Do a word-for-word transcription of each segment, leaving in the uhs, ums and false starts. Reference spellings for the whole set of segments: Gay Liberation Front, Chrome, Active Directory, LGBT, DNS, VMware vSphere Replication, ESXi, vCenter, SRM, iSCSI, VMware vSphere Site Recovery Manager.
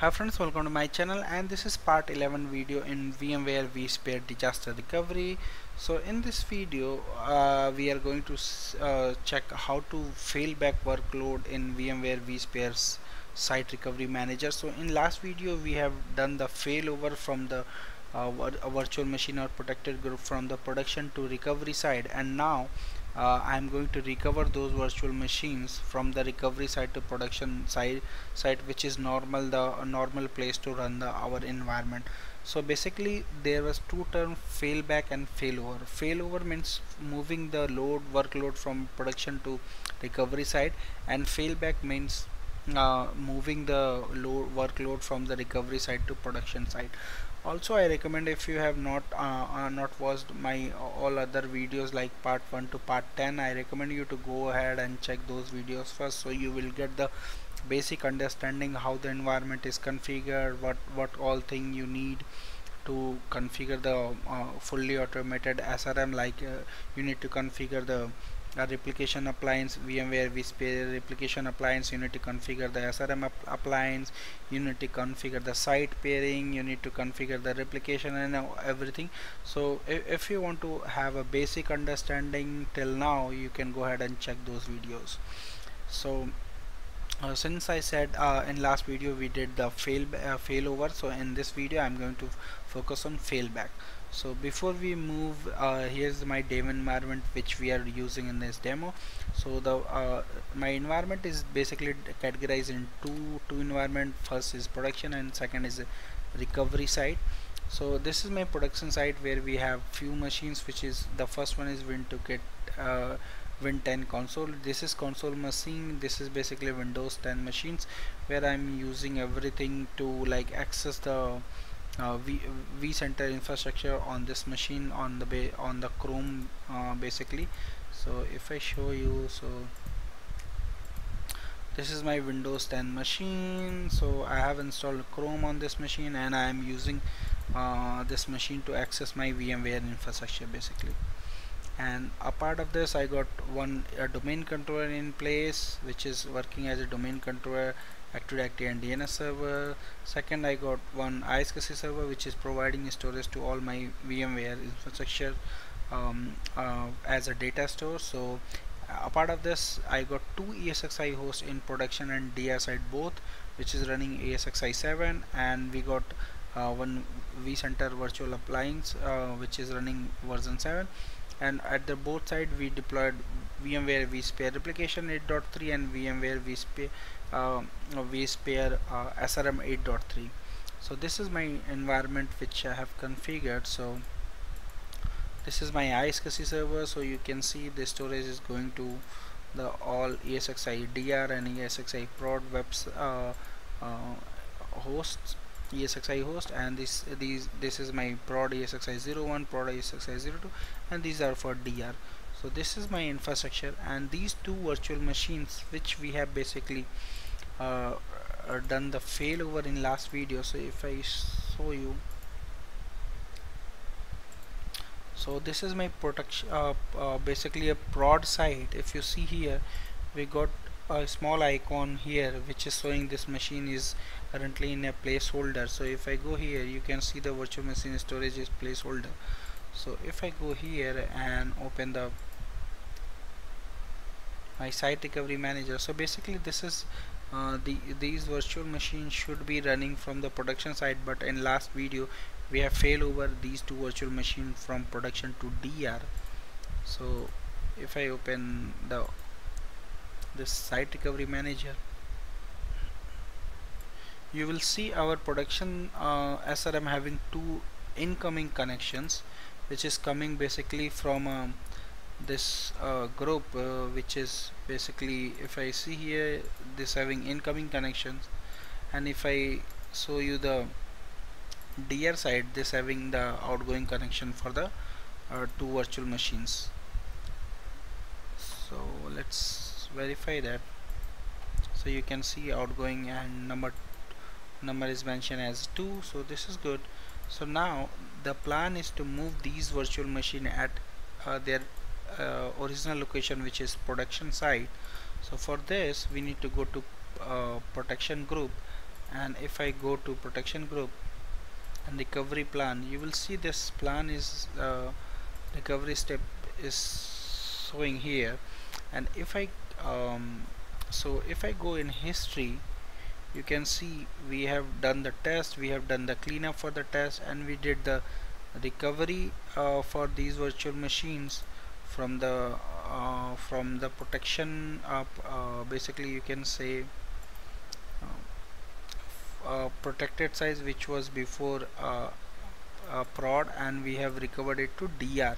Hi friends, welcome to my channel, and this is part eleven video in VMware vSphere disaster recovery. So in this video uh, we are going to uh, check how to failback workload in VMware vSphere Site Recovery Manager. So in last video we have done the failover from the uh, virtual machine or protected group from the production to recovery side, and now Uh, I am going to recover those virtual machines from the recovery side to production side, side which is normal the uh, normal place to run the our environment. So basically there was two term, failback and failover. Failover means moving the load workload from production to recovery side, and failback means uh, moving the load workload from the recovery side to production side. Also, I recommend, if you have not uh, uh, not watched my all other videos like part one to part ten, I recommend you to go ahead and check those videos first, so you will get the basic understanding how the environment is configured, what what all thing you need to configure the uh, fully automated S R M. Like uh, you need to configure the Uh, replication appliance, VMware vSphere replication appliance, you need to configure the S R M app appliance, you need to configure the site pairing, you need to configure the replication and uh, everything. So if, if you want to have a basic understanding till now, you can go ahead and check those videos. So uh, since I said uh, in last video we did the fail uh, failover, so in this video I'm going to focus on failback. So before we move, uh, here's my dev environment which we are using in this demo. So the uh, my environment is basically categorized in two two environment. First is production and second is recovery side. So this is my production side where we have few machines, which is the first one is Win two Kit uh, Win ten console. This is console machine. This is basically Windows ten machines where I'm using everything to like access the Uh, v vCenter infrastructure on this machine on the ba on the Chrome uh, basically. So if I show you, so this is my Windows ten machine. So I have installed Chrome on this machine, and I am using uh, this machine to access my VMware infrastructure basically. And a part of this, I got one a domain controller in place, which is working as a domain controller, Active Directory and D N S server. Second, I got one iSCSI server which is providing storage to all my VMware infrastructure um, uh, as a data store. So uh, apart of this, I got two E S X i hosts in production and D R side both, which is running E S X i seven, and we got uh, one vCenter virtual appliance uh, which is running version seven, and at the both side we deployed VMware vSphere Replication eight point three and VMware vSphere Uh, vSphere uh, S R M eight point three. So this is my environment which I have configured. So this is my iSCSI server. So you can see the storage is going to the all E S X i D R and E S X i prod webs uh, uh, hosts, E S X i host, and this these this is my prod E S X i zero one, prod E S X i zero two, and these are for D R. So this is my infrastructure, and these two virtual machines which we have basically uh, done the failover in last video. So if I show you, so this is my production uh, uh, basically a prod site. If you see here, we got a small icon here which is showing this machine is currently in a placeholder. So if I go here, you can see the virtual machine storage is placeholder. So if I go here and open the my Site Recovery Manager, so basically this is uh, the these virtual machines should be running from the production side, but in last video we have failed over these two virtual machines from production to D R. So if I open the this Site Recovery Manager, you will see our production uh, S R M having two incoming connections which is coming basically from um, this uh, group uh, which is basically, if I see here, this having incoming connections, and if I show you the D R side, this having the outgoing connection for the uh, two virtual machines. So let's verify that. So you can see outgoing and number number is mentioned as two, so this is good. So now the plan is to move these virtual machine at uh, their uh, original location, which is production side. So for this we need to go to uh, protection group and if I go to protection group and recovery plan, you will see this plan is uh, recovery step is showing here. And if I um, so if I go in history, you can see we have done the test, we have done the cleanup for the test, and we did the recovery uh, for these virtual machines from the uh, from the protection up uh, basically you can say uh, uh, protected size, which was before uh, uh, prod, and we have recovered it to D R,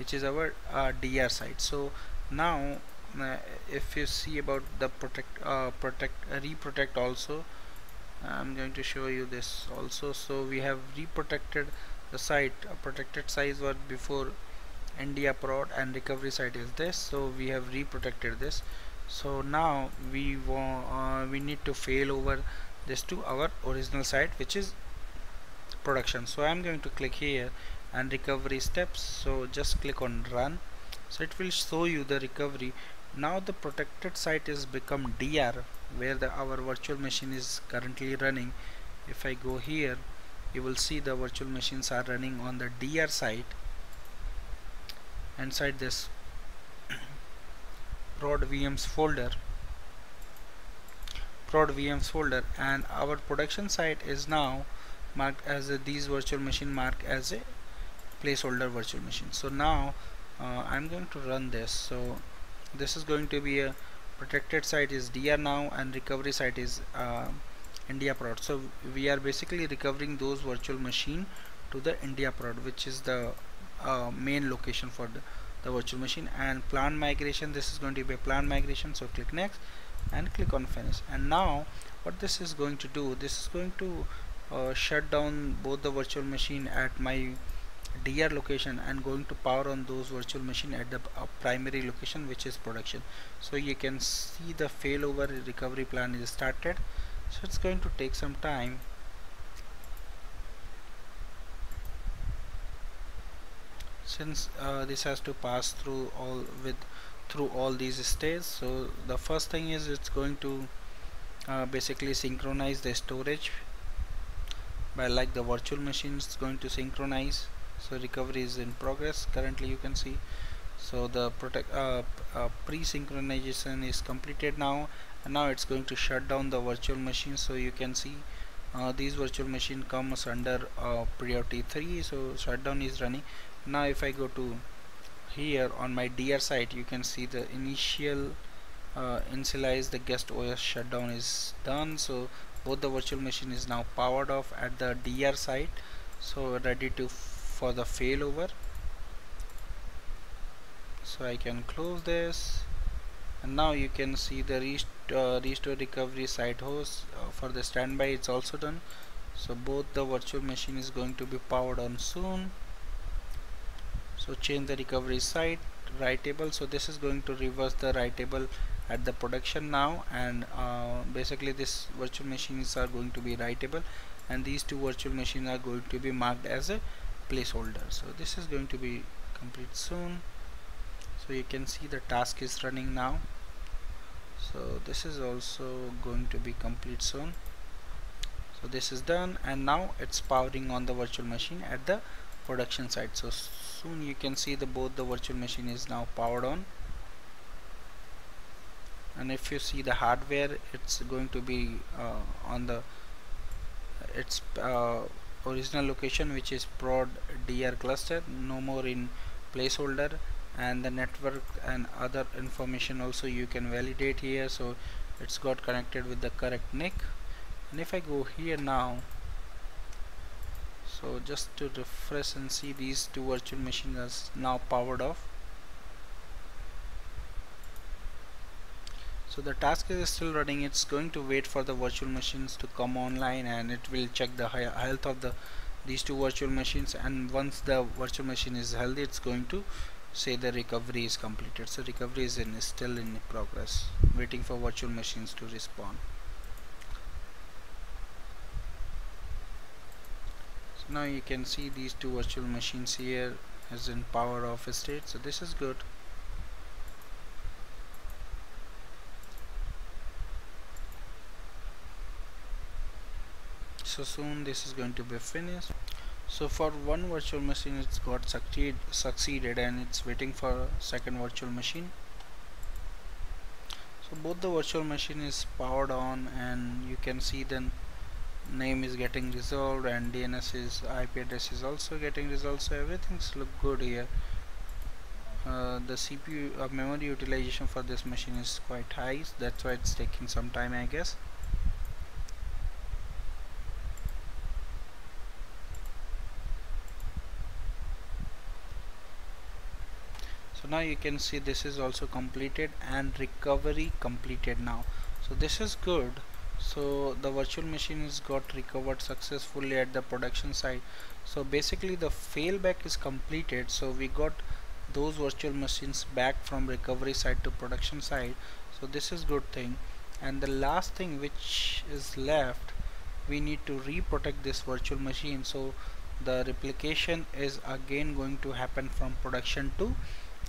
which is our uh, D R site. So now uh, if you see about the protect uh, protect uh, reprotect also, I'm going to show you this also. So we have reprotected the site. Uh, protected size was before India prod and recovery site is this, so we have reprotected this. So now we uh, we need to fail over this to our original site, which is production. So I'm going to click here and recovery steps, so just click on run, so it will show you the recovery. Now the protected site is become D R, where the our virtual machine is currently running. If I go here, you will see the virtual machines are running on the D R site. Inside this prod vms folder prod vms folder and our production site is now marked as a, these virtual machine marked as a placeholder virtual machine. So now uh, I'm going to run this. So this is going to be a protected site is D R now, and recovery site is uh, India prod. So we are basically recovering those virtual machine to the India prod, which is the Uh, main location for the, the virtual machine. And plan migration, this is going to be a plan migration, so click next and click on finish. And now what this is going to do, this is going to uh, shut down both the virtual machine at my D R location and going to power on those virtual machine at the uh, primary location, which is production. So you can see the failover recovery plan is started, so it's going to take some time. Since uh, this has to pass through all with through all these stages, so the first thing is it's going to uh, basically synchronize the storage by like the virtual machine is going to synchronize. So recovery is in progress currently, you can see. So the protect uh, uh, pre-synchronization is completed now, and now it's going to shut down the virtual machine. So you can see uh, these virtual machine comes under uh, priority three, so shutdown is running. Now if I go to here on my D R site, you can see the initial uh, initialize the guest O S shutdown is done. So both the virtual machine is now powered off at the D R site, so ready to for the failover. So I can close this, and now you can see the rest, uh, restore recovery site host uh, for the standby. It's also done, so both the virtual machine is going to be powered on soon. So change the recovery site writable, so this is going to reverse the writable at the production now, and uh, basically this virtual machines are going to be writable, and these two virtual machines are going to be marked as a placeholder. So this is going to be complete soon. So you can see the task is running now, so this is also going to be complete soon. So this is done, and now it's powering on the virtual machine at the production site. So soon you can see the both the virtual machine is now powered on. And if you see the hardware, it's going to be uh, on the its uh, original location, which is prod D R cluster, no more in placeholder. And the network and other information also you can validate here, so it's got connected with the correct N I C. And if I go here now, so just to refresh and see, these two virtual machines are now powered off. So the task is still running, it's going to wait for the virtual machines to come online, and it will check the health of the these two virtual machines, and once the virtual machine is healthy, it's going to say the recovery is completed. So recovery is in, still in progress, waiting for virtual machines to respond. Now you can see these two virtual machines here is in power off state, so this is good. So soon this is going to be finished. So for one virtual machine it's got succeed, succeeded and it's waiting for a second virtual machine. So both the virtual machine is powered on, and you can see then name is getting resolved and D N S is I P address is also getting resolved, so everything's look good here. Uh, the C P U uh, memory utilization for this machine is quite high, so that's why it's taking some time, I guess. So now you can see this is also completed and recovery completed now, so this is good. So the virtual machine is got recovered successfully at the production site. So basically the failback is completed, so we got those virtual machines back from recovery site to production site, so this is good thing. And the last thing which is left, we need to reprotect this virtual machine, so the replication is again going to happen from production to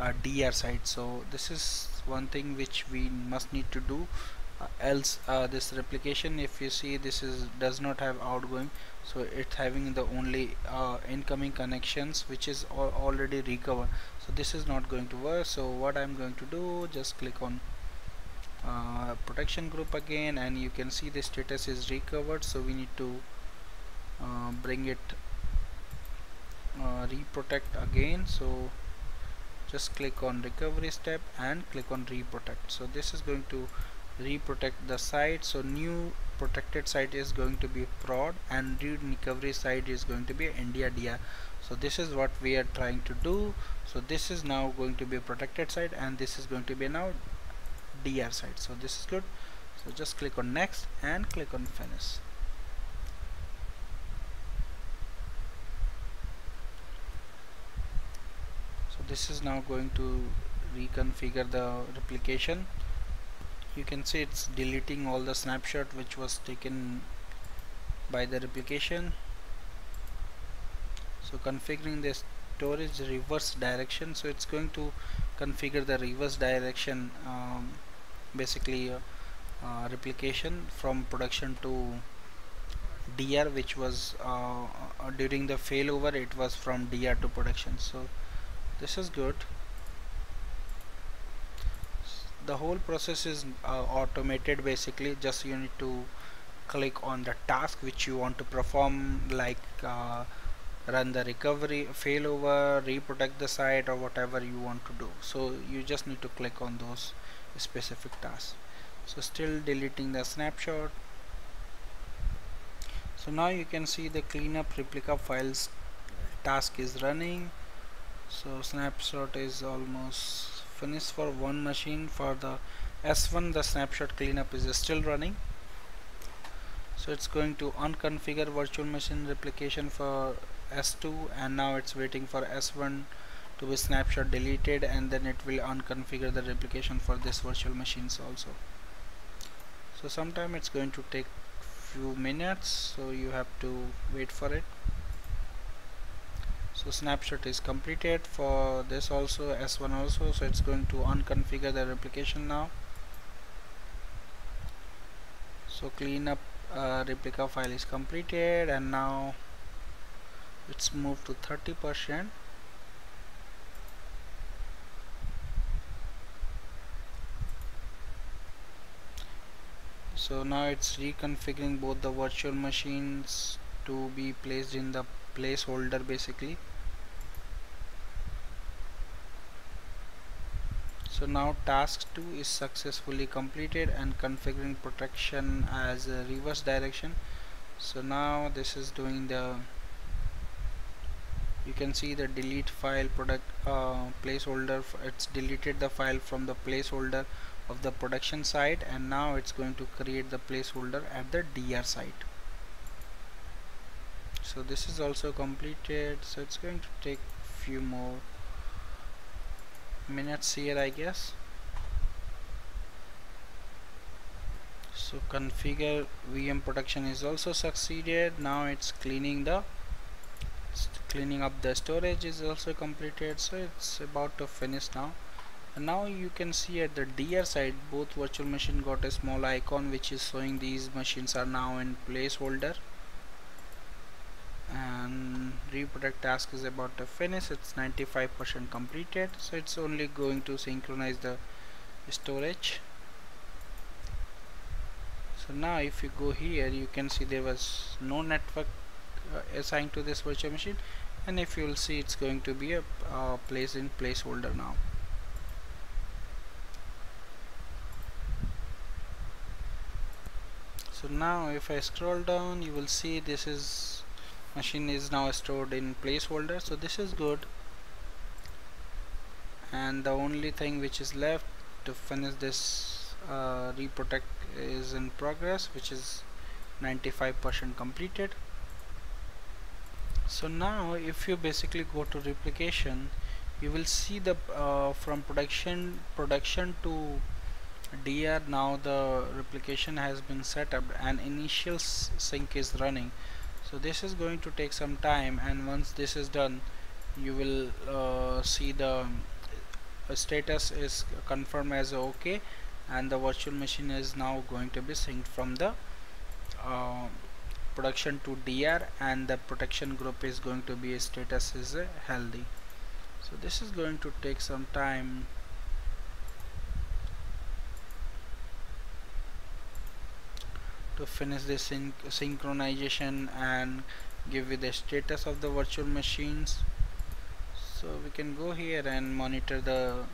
uh, D R site. So this is one thing which we must need to do, uh, else uh, this replication, if you see, this is does not have outgoing, so it's having the only uh, incoming connections which is al already recovered, so this is not going to work. So what I'm going to do, just click on uh, protection group again, and you can see the status is recovered, so we need to uh, bring it uh, reprotect again. So just click on recovery step and click on reprotect, so this is going to reprotect the site. So new protected site is going to be prod and new recovery site is going to be India D R, so this is what we are trying to do. So this is now going to be protected site and this is going to be now D R site, so this is good. So just click on next and click on finish. So this is now going to reconfigure the replication. You can see it's deleting all the snapshot which was taken by the replication. So configuring the storage reverse direction, so it's going to configure the reverse direction, um, basically uh, uh, replication from production to D R, which was uh, uh, during the failover it was from D R to production, so this is good. The whole process is uh, automated basically, just you need to click on the task which you want to perform, like uh, run the recovery, failover, reprotect the site, or whatever you want to do. So you just need to click on those specific tasks. So still deleting the snapshot. So now you can see the cleanup replica files task is running, so snapshot is almost finished for one machine. For the S one, the snapshot cleanup is still running, so it's going to unconfigure virtual machine replication for S two, and now it's waiting for S one to be snapshot deleted, and then it will unconfigure the replication for this virtual machines also. So sometime it's going to take few minutes, so you have to wait for it. So snapshot is completed for this also, S one also, so it's going to unconfigure the replication now. So cleanup uh, replica file is completed, and now it's moved to thirty percent. So now it's reconfiguring both the virtual machines to be placed in the placeholder basically. So now task two is successfully completed and configuring protection as a reverse direction. So now this is doing the, you can see the delete file product uh, placeholder, it's deleted the file from the placeholder of the production site, and now it's going to create the placeholder at the D R site. So this is also completed, so it's going to take few more minutes here, I guess. So configure V M production is also succeeded. Now it's cleaning the cleaning up the storage is also completed, so it's about to finish now. And now you can see at the D R side both virtual machine got a small icon which is showing these machines are now in placeholder. and reprotect task is about to finish. It's ninety-five percent completed, so it's only going to synchronize the storage. So now if you go here, you can see there was no network uh, assigned to this virtual machine, and if you will see, it's going to be a uh, place in placeholder now. So now if I scroll down, you will see this is machine is now stored in placeholder, so this is good. And the only thing which is left to finish this uh, reprotect is in progress, which is ninety-five percent completed. So now if you basically go to replication, you will see the uh, from production production to D R, now the replication has been set up and initial sync is running. So this is going to take some time, and once this is done, you will uh, see the uh, status is confirmed as OK, and the virtual machine is now going to be synced from the uh, production to D R, and the protection group is going to be status is uh, healthy. So this is going to take some time. To finish this sync synchronization and give you the status of the virtual machines. So we can go here and monitor the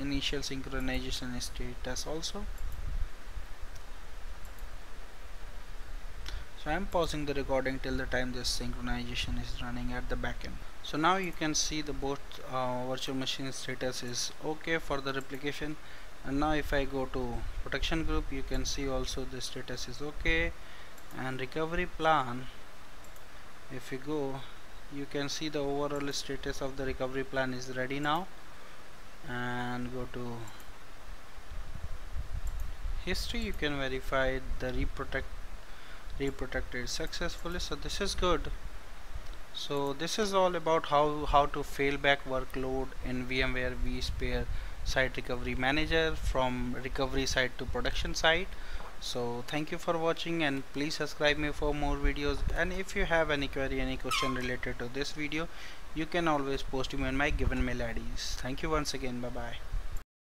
initial synchronization status also. So I'm pausing the recording till the time this synchronization is running at the backend. So now you can see the both uh, virtual machine status is okay for the replication. And now if I go to protection group, you can see also the status is okay, and recovery plan, if you go, you can see the overall status of the recovery plan is ready now, and go to history, you can verify the reprotect reprotected successfully. So this is good. So this is all about how, how to failback workload in VMware vSphere Site Recovery Manager from recovery site to production site. So thank you for watching, and please subscribe me for more videos, and if you have any query, any question related to this video, you can always post to me on my given mail I Ds. Thank you once again. Bye bye.